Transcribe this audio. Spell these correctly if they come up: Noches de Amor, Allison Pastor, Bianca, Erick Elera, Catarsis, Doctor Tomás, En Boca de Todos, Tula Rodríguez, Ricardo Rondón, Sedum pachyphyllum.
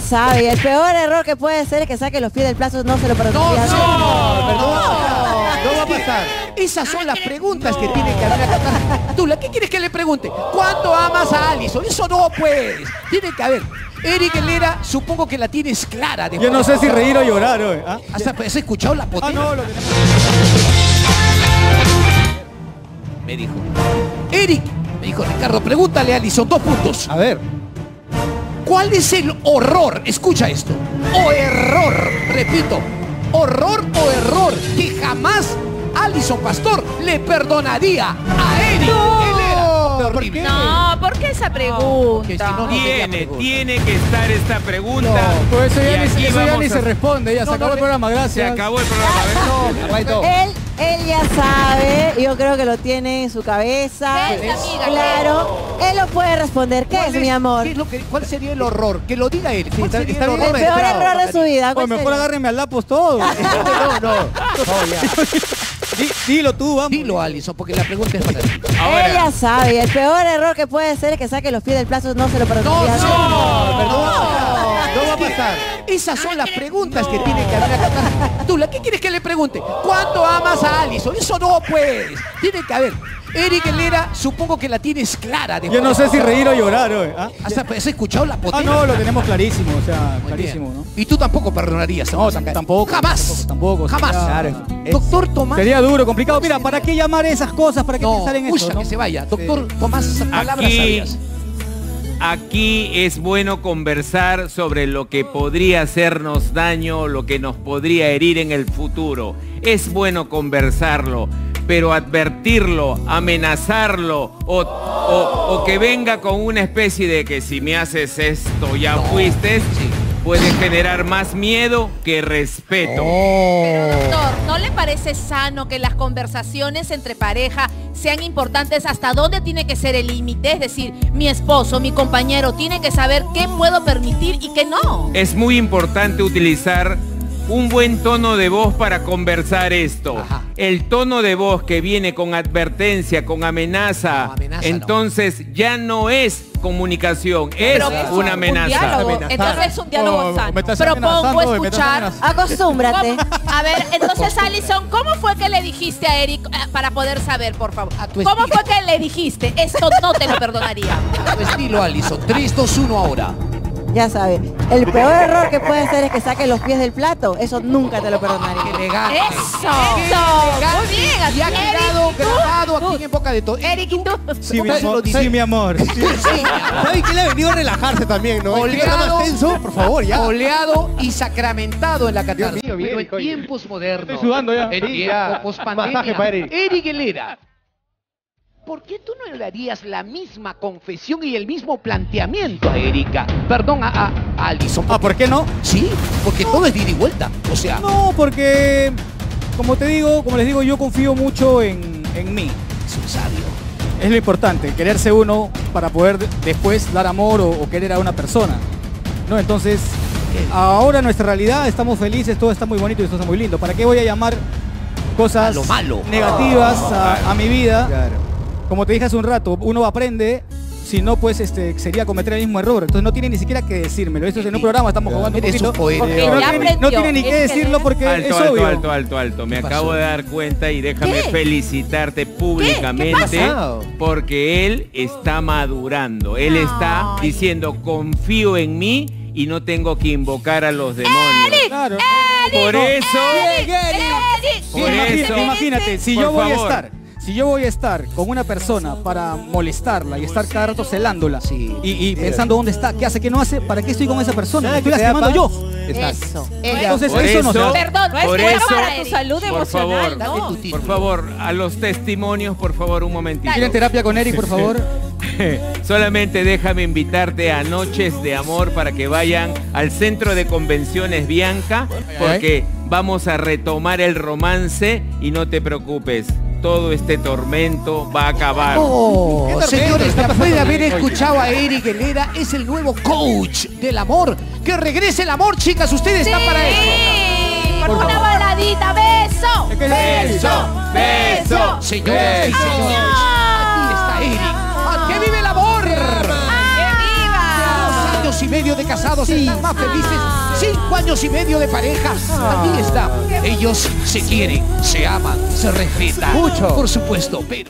ya sabe, el peor error que puede ser es que saque los pies del plazo, no se lo perdonaría. No va a pasar. Esas son las preguntas que tiene que haber acá. Tula, ¿qué quieres que le pregunte? ¿Cuánto amas a Allison? Eso no puedes. Tiene que haber. Erick Elera, supongo que la tienes clara. Yo no sé si reír o llorar hoy. ¿Ah? ¿Has escuchado la potera? Ah, no, lo tenemos. Me dijo. Erick, me dijo Ricardo, pregúntale a Allison, 2 puntos. A ver. ¿Cuál es el horror? Escucha esto. O error, repito. Horror o error que jamás Allison Pastor le perdonaría a Erick Elera. ¿Por qué? No, ¿por qué esa pregunta? Que si no, no tiene que estar esta pregunta. No, pues eso ya, ni se responde, ya se acabó el programa, gracias. Se acabó el programa. Él ya sabe, yo creo que lo tiene en su cabeza. ¿Qué es, amiga? Claro, él lo puede responder. ¿Qué es, mi amor? ¿Cuál sería el horror? Que lo diga él. ¿Cuál sería el peor error de su vida? Pues mejor agárrenme al lapos todo. Dilo tú, vamos. Dilo, Allison, porque la pregunta es para ti. Él ya sabe, el peor error que puede ser es que saque los pies del plazo, no se lo perdonaría. No va a pasar. Esas son las preguntas que tiene que haber acá. Tula, ¿qué quieres que le pregunte? ¿Cuánto amas a Allison? Eso no puedes. Tiene que haber. Erick Elera, supongo que la tienes clara. Yo no sé si reír o llorar hoy. ¿Ah? ¿Has escuchado la potera? Ah, no, lo tenemos clarísimo, o sea, clarísimo, ¿no? Y tú tampoco perdonarías. No, tampoco. Jamás. Tampoco. Jamás. Claro. Doctor Tomás. Sería duro, complicado. Mira, ¿para qué llamar esas cosas? ¿Para qué pensar en eso? Que se vaya. Doctor Tomás, esas palabras sabias. Aquí es bueno conversar sobre lo que podría hacernos daño, lo que nos podría herir en el futuro. Es bueno conversarlo, pero advertirlo, amenazarlo o que venga con una especie de que si me haces esto ya fuiste, puede generar más miedo que respeto. Pero doctor, ¿no le parece sano que las conversaciones entre pareja sean importantes? ¿Hasta dónde tiene que ser el límite? Es decir, mi esposo, mi compañero, tiene que saber qué puedo permitir y qué no. Es muy importante utilizar un buen tono de voz para conversar esto. Ajá. El tono de voz que viene con advertencia, con amenaza, entonces ya no es comunicación, es una amenaza. Entonces es un diálogo sano. Propongo escuchar. Acostúmbrate. A ver, entonces Allison, ¿cómo fue que le dijiste a Erick, para poder saber, por favor? ¿Cómo fue que le dijiste? Esto no te lo perdonaría. A tu estilo, Allison. 3, 2, 1 ahora. Ya sabes, el peor error que puede ser es que saques los pies del plato. Eso nunca te lo perdonaría. ¡Qué legal! ¡Eso! ¡Muy bien! Y ha quedado grabado aquí en Boca de Todos. Erick, ¿y tú? Sí, mi amor. Sí, mi amor. ¿Sabes qué? Le ha venido a relajarse también, ¿no? Oleado. Por favor, ya. Oleado y sacramentado en la catarsis. Pero en tiempos modernos. Estoy sudando ya. En tiempos pospandemia. Erick Elera, ¿por qué tú no le darías la misma confesión y el mismo planteamiento a Erika? Perdón, a Allison. Ah, ¿por qué no? Sí, porque todo es de ida y vuelta. O sea... No, porque, como te digo, como les digo, yo confío mucho en mí. Es un sabio. Es lo importante, quererse uno para poder después dar amor o querer a una persona. No, entonces, ahora nuestra realidad, estamos felices, todo está muy bonito y todo está muy lindo. ¿Para qué voy a llamar cosas negativas a mi vida? Claro. Como te dije hace un rato, uno aprende, si no, pues sería cometer el mismo error. Entonces no tiene ni siquiera que decírmelo. Eso es en un programa, estamos jugando un poquito. No tiene ni que decirlo porque es obvio. Alto. Me acabo de dar cuenta y déjame felicitarte públicamente porque él está madurando. Él está diciendo, confío en mí y no tengo que invocar a los demonios. Claro. Por eso, imagínate, si yo voy a estar... Si yo voy a estar con una persona para molestarla y estar cada rato celándola y pensando dónde está, qué hace, qué no hace, ¿para qué estoy con esa persona? Me estoy lastimando yo. Eso. Entonces eso no se da. Perdón, no es bueno para tu salud emocional, ¿no? Por favor, a los testimonios, por favor, un momentito. ¿Quieren terapia con Erick, por favor? Solamente déjame invitarte a Noches de Amor para que vayan al Centro de Convenciones Bianca, porque vamos a retomar el romance y no te preocupes. Todo este tormento va a acabar. Señores, después de haber escuchado a Erick Elera, es el nuevo coach del amor. ¡Que regrese el amor, chicas! Ustedes están para eso. Por una baladita, beso, beso, beso. Señoras y señores, aquí está Erick. ¡Que vive el amor! ¡Que viva! Los años y medio de casados, sí, están más felices. 5 años y medio de pareja. Aquí está. Ellos se quieren, se aman, se respetan. Mucho. Por supuesto, pero...